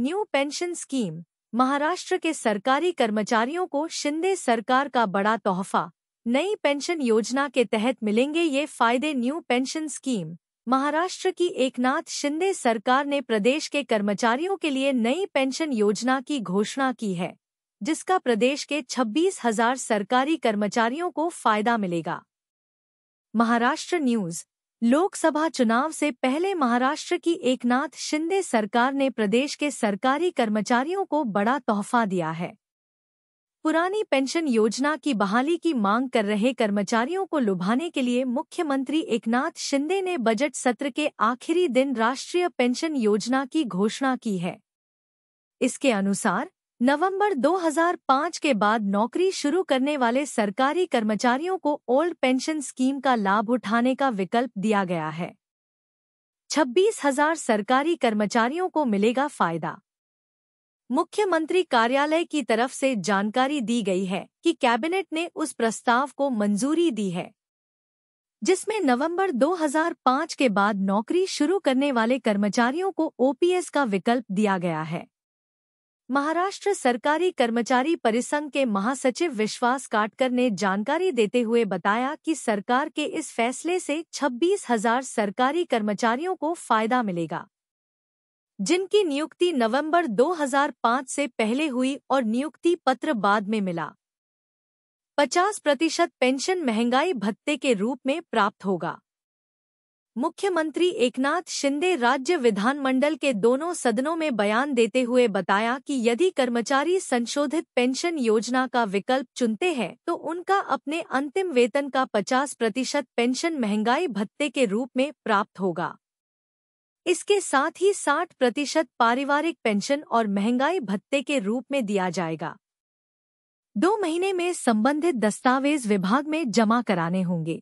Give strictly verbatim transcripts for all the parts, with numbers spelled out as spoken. New pension scheme. Maharashtra के सरकारी कर्मचारियों को शिंदे सरकार का बड़ा तोहफा। नई पेंशन योजना के तहत मिलेंगे ये फायदे। New pension scheme. महाराष्ट्र की एकनाथ शिंदे सरकार ने प्रदेश के कर्मचारियों के लिए नई पेंशन योजना की घोषणा की है, जिसका प्रदेश के छब्बीस हज़ार सरकारी कर्मचारियों को फायदा मिलेगा। महाराष्ट्र न्यूज़। लोकसभा चुनाव से पहले महाराष्ट्र की एकनाथ शिंदे सरकार ने प्रदेश के सरकारी कर्मचारियों को बड़ा तोहफा दिया है। पुरानी पेंशन योजना की बहाली की मांग कर रहे कर्मचारियों को लुभाने के लिए मुख्यमंत्री एकनाथ शिंदे ने बजट सत्र के आखिरी दिन राष्ट्रीय पेंशन योजना की घोषणा की है। इसके अनुसार नवंबर दो हज़ार पाँच के बाद नौकरी शुरू करने वाले सरकारी कर्मचारियों को ओल्ड पेंशन स्कीम का लाभ उठाने का विकल्प दिया गया है। छब्बीस हज़ार सरकारी कर्मचारियों को मिलेगा फायदा। मुख्यमंत्री कार्यालय की तरफ से जानकारी दी गई है कि कैबिनेट ने उस प्रस्ताव को मंजूरी दी है, जिसमें नवंबर दो हज़ार पाँच के बाद नौकरी शुरू करने वाले कर्मचारियों को ओ पी एस का विकल्प दिया गया है। महाराष्ट्र सरकारी कर्मचारी परिसंघ के महासचिव विश्वास काटकर ने जानकारी देते हुए बताया कि सरकार के इस फैसले से छब्बीस हज़ार सरकारी कर्मचारियों को फायदा मिलेगा, जिनकी नियुक्ति नवंबर दो हज़ार पाँच से पहले हुई और नियुक्ति पत्र बाद में मिला। पचास प्रतिशत पेंशन महंगाई भत्ते के रूप में प्राप्त होगा। मुख्यमंत्री एकनाथ शिंदे राज्य विधानमंडल के दोनों सदनों में बयान देते हुए बताया कि यदि कर्मचारी संशोधित पेंशन योजना का विकल्प चुनते हैं तो उनका अपने अंतिम वेतन का पचास प्रतिशत पेंशन महंगाई भत्ते के रूप में प्राप्त होगा। इसके साथ ही साठ प्रतिशत पारिवारिक पेंशन और महंगाई भत्ते के रूप में दिया जाएगा। दो महीने में संबंधित दस्तावेज विभाग में जमा कराने होंगे।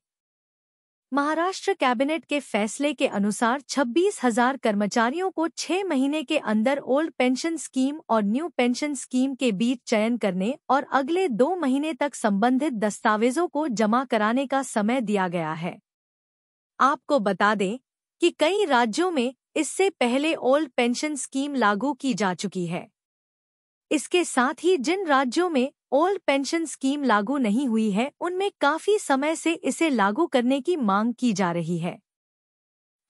महाराष्ट्र कैबिनेट के फैसले के अनुसार छब्बीस हज़ार कर्मचारियों को छह महीने के अंदर ओल्ड पेंशन स्कीम और न्यू पेंशन स्कीम के बीच चयन करने और अगले दो महीने तक संबंधित दस्तावेजों को जमा कराने का समय दिया गया है। आपको बता दें कि कई राज्यों में इससे पहले ओल्ड पेंशन स्कीम लागू की जा चुकी है। इसके साथ ही जिन राज्यों में ओल्ड पेंशन स्कीम लागू नहीं हुई है, उनमें काफी समय से इसे लागू करने की मांग की जा रही है।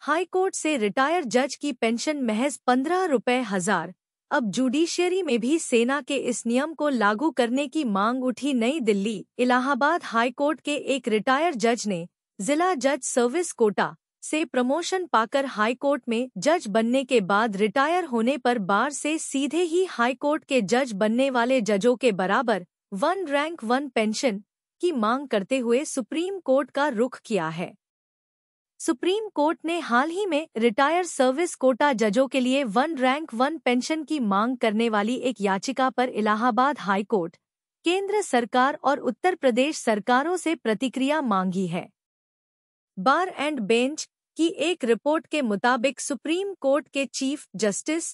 हाई कोर्ट से रिटायर जज की पेंशन महज पंद्रह रुपये हजार। अब जुडिशियरी में भी सेना के इस नियम को लागू करने की मांग उठी। नई दिल्ली। इलाहाबाद हाई कोर्ट के एक रिटायर जज ने जिला जज सर्विस कोटा से प्रमोशन पाकर हाईकोर्ट में जज बनने के बाद रिटायर होने पर बार से सीधे ही हाईकोर्ट के जज बनने वाले जजों के बराबर वन रैंक वन पेंशन की मांग करते हुए सुप्रीम कोर्ट का रुख किया है। सुप्रीम कोर्ट ने हाल ही में रिटायर सर्विस कोटा जजों के लिए वन रैंक वन पेंशन की मांग करने वाली एक याचिका पर इलाहाबाद हाईकोर्ट, केंद्र सरकार और उत्तर प्रदेश सरकारों से प्रतिक्रिया मांगी है। बार एंड बेंच की एक रिपोर्ट के मुताबिक सुप्रीम कोर्ट के chief justice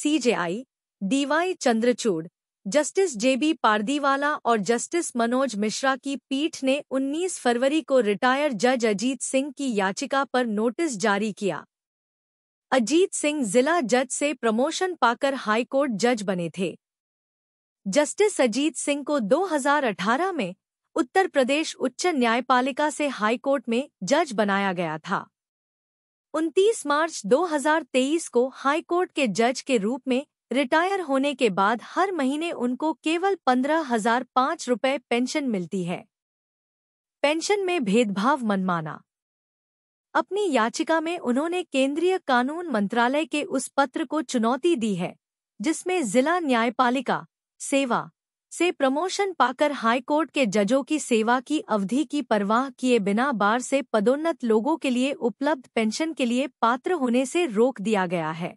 C J I DY Chandrachud, justice JB Pardiwala और जस्टिस मनोज मिश्रा की पीठ ने उन्नीस फरवरी को रिटायर जज अजीत सिंह की याचिका पर नोटिस जारी किया। अजीत सिंह जिला जज से प्रमोशन पाकर हाईकोर्ट जज बने थे। जस्टिस अजीत सिंह को दो हज़ार अठारह में उत्तर प्रदेश उच्च न्यायपालिका से हाईकोर्ट में जज बनाया गया था। उनतीस मार्च दो हज़ार तेईस को हाईकोर्ट के जज के रूप में रिटायर होने के बाद हर महीने उनको केवल पंद्रह हजार पाँच रुपये पेंशन मिलती है। पेंशन में भेदभाव मनमाना। अपनी याचिका में उन्होंने केंद्रीय कानून मंत्रालय के उस पत्र को चुनौती दी है जिसमें जिला न्यायपालिका सेवा से प्रमोशन पाकर हाईकोर्ट के जजों की सेवा की अवधि की परवाह किए बिना बार से पदोन्नत लोगों के लिए उपलब्ध पेंशन के लिए पात्र होने से रोक दिया गया है।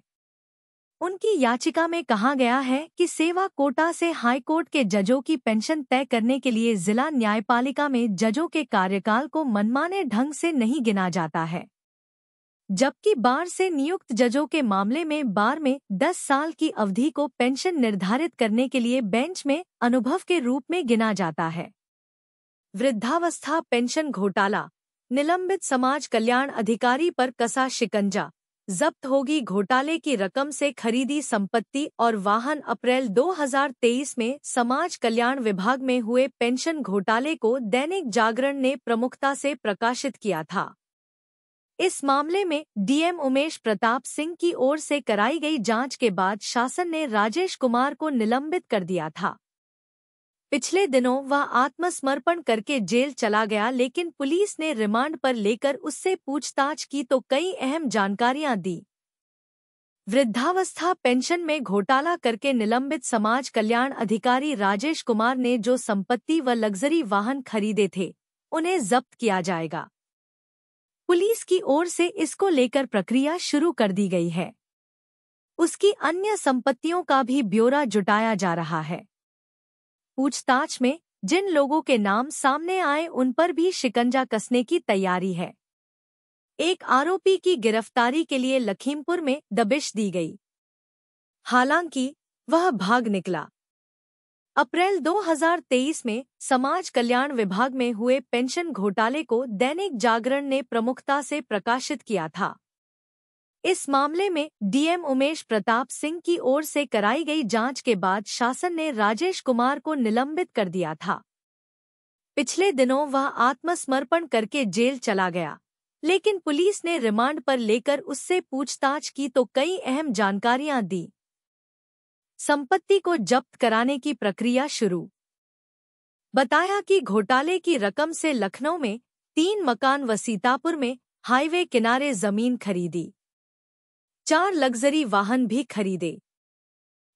उनकी याचिका में कहा गया है कि सेवा कोटा से हाईकोर्ट के जजों की पेंशन तय करने के लिए जिला न्यायपालिका में जजों के कार्यकाल को मनमाने ढंग से नहीं गिना जाता है, जबकि बार से नियुक्त जजों के मामले में बार में दस साल की अवधि को पेंशन निर्धारित करने के लिए बेंच में अनुभव के रूप में गिना जाता है। वृद्धावस्था पेंशन घोटाला। निलंबित समाज कल्याण अधिकारी पर कसा शिकंजा। जब्त होगी घोटाले की रकम से खरीदी संपत्ति और वाहन। अप्रैल दो हज़ार तेईस में समाज कल्याण विभाग में हुए पेंशन घोटाले को दैनिक जागरण ने प्रमुखता से प्रकाशित किया था। इस मामले में डीएम उमेश प्रताप सिंह की ओर से कराई गई जांच के बाद शासन ने राजेश कुमार को निलंबित कर दिया था। पिछले दिनों वह आत्मसमर्पण करके जेल चला गया, लेकिन पुलिस ने रिमांड पर लेकर उससे पूछताछ की तो कई अहम जानकारियां दी। वृद्धावस्था पेंशन में घोटाला करके निलंबित समाज कल्याण अधिकारी राजेश कुमार ने जो संपत्ति व लग्जरी वाहन खरीदे थे, उन्हें जब्त किया जाएगा। पुलिस की ओर से इसको लेकर प्रक्रिया शुरू कर दी गई है। उसकी अन्य संपत्तियों का भी ब्यौरा जुटाया जा रहा है। पूछताछ में जिन लोगों के नाम सामने आए उन पर भी शिकंजा कसने की तैयारी है। एक आरोपी की गिरफ्तारी के लिए लखीमपुर में दबिश दी गई, हालांकि वह भाग निकला। अप्रैल दो हज़ार तेईस में समाज कल्याण विभाग में हुए पेंशन घोटाले को दैनिक जागरण ने प्रमुखता से प्रकाशित किया था। इस मामले में डीएम उमेश प्रताप सिंह की ओर से कराई गई जांच के बाद शासन ने राजेश कुमार को निलंबित कर दिया था। पिछले दिनों वह आत्मसमर्पण करके जेल चला गया, लेकिन पुलिस ने रिमांड पर लेकर उससे पूछताछ की तो कई अहम जानकारियां दी। संपत्ति को जब्त कराने की प्रक्रिया शुरू। बताया कि घोटाले की रकम से लखनऊ में तीन मकान व सीतापुर में हाईवे किनारे जमीन खरीदी, चार लग्जरी वाहन भी खरीदे।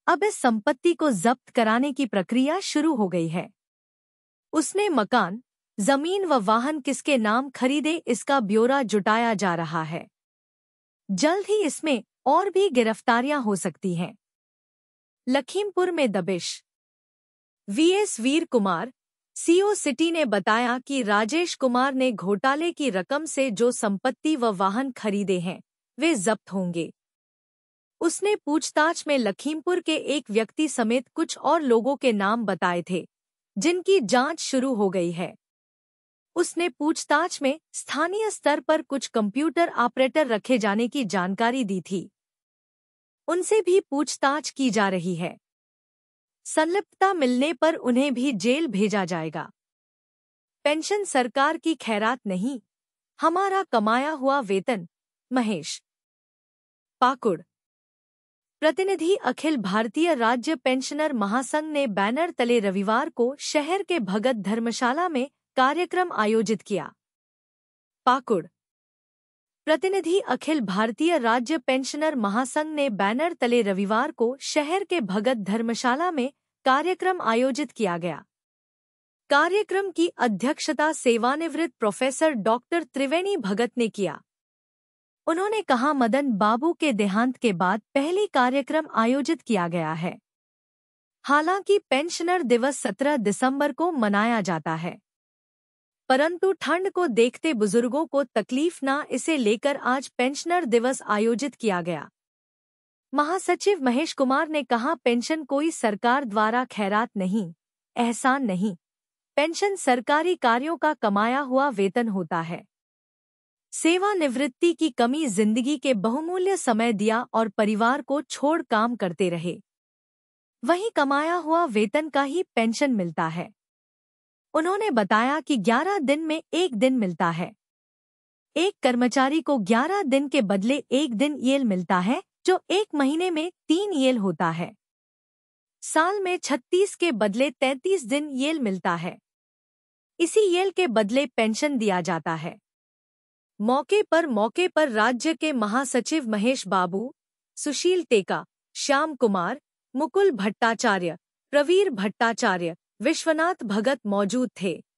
अब इस संपत्ति को जब्त कराने की प्रक्रिया शुरू हो गई है। उसने मकान, जमीन व वाहन किसके नाम खरीदे, इसका ब्यौरा जुटाया जा रहा है। जल्द ही इसमें और भी गिरफ्तारियां हो सकती हैं। लखीमपुर में दबिश। VS Veer Kumar, CO city ने बताया कि राजेश कुमार ने घोटाले की रकम से जो संपत्ति व वाहन खरीदे हैं, वे जब्त होंगे। उसने पूछताछ में लखीमपुर के एक व्यक्ति समेत कुछ और लोगों के नाम बताए थे, जिनकी जांच शुरू हो गई है। उसने पूछताछ में स्थानीय स्तर पर कुछ कंप्यूटर ऑपरेटर रखे जाने की जानकारी दी थी। उनसे भी पूछताछ की जा रही है। संलिप्तता मिलने पर उन्हें भी जेल भेजा जाएगा। पेंशन सरकार की खैरात नहीं, हमारा कमाया हुआ वेतन। महेश पाकुड़, प्रतिनिधि। अखिल भारतीय राज्य पेंशनर महासंघ ने बैनर तले रविवार को शहर के भगत धर्मशाला में कार्यक्रम आयोजित किया। पाकुड़, प्रतिनिधि। अखिल भारतीय राज्य पेंशनर महासंघ ने बैनर तले रविवार को शहर के भगत धर्मशाला में कार्यक्रम आयोजित किया गया। कार्यक्रम की अध्यक्षता सेवानिवृत्त प्रोफेसर डॉक्टर त्रिवेणी भगत ने किया। उन्होंने कहा, मदन बाबू के देहांत के बाद पहली कार्यक्रम आयोजित किया गया है। हालांकि पेंशनर दिवस सत्रह दिसंबर को मनाया जाता है, परंतु ठंड को देखते बुजुर्गों को तकलीफ ना, इसे लेकर आज पेंशनर दिवस आयोजित किया गया। महासचिव महेश कुमार ने कहा, पेंशन कोई सरकार द्वारा खैरात नहीं, एहसान नहीं। पेंशन सरकारी कार्यों का कमाया हुआ वेतन होता है। सेवानिवृत्ति की कमी जिंदगी के बहुमूल्य समय दिया और परिवार को छोड़ काम करते रहे, वहीं कमाया हुआ वेतन का ही पेंशन मिलता है। उन्होंने बताया कि ग्यारह दिन में एक दिन मिलता है। एक कर्मचारी को ग्यारह दिन के बदले एक दिन येल मिलता है, जो एक महीने में तीन येल होता है। साल में छत्तीस के बदले तैंतीस दिन येल मिलता है। इसी येल के बदले पेंशन दिया जाता है। मौके पर मौके पर राज्य के महासचिव महेश बाबू, सुशील टेका, श्याम कुमार, मुकुल भट्टाचार्य, प्रवीर भट्टाचार्य, विश्वनाथ भगत मौजूद थे।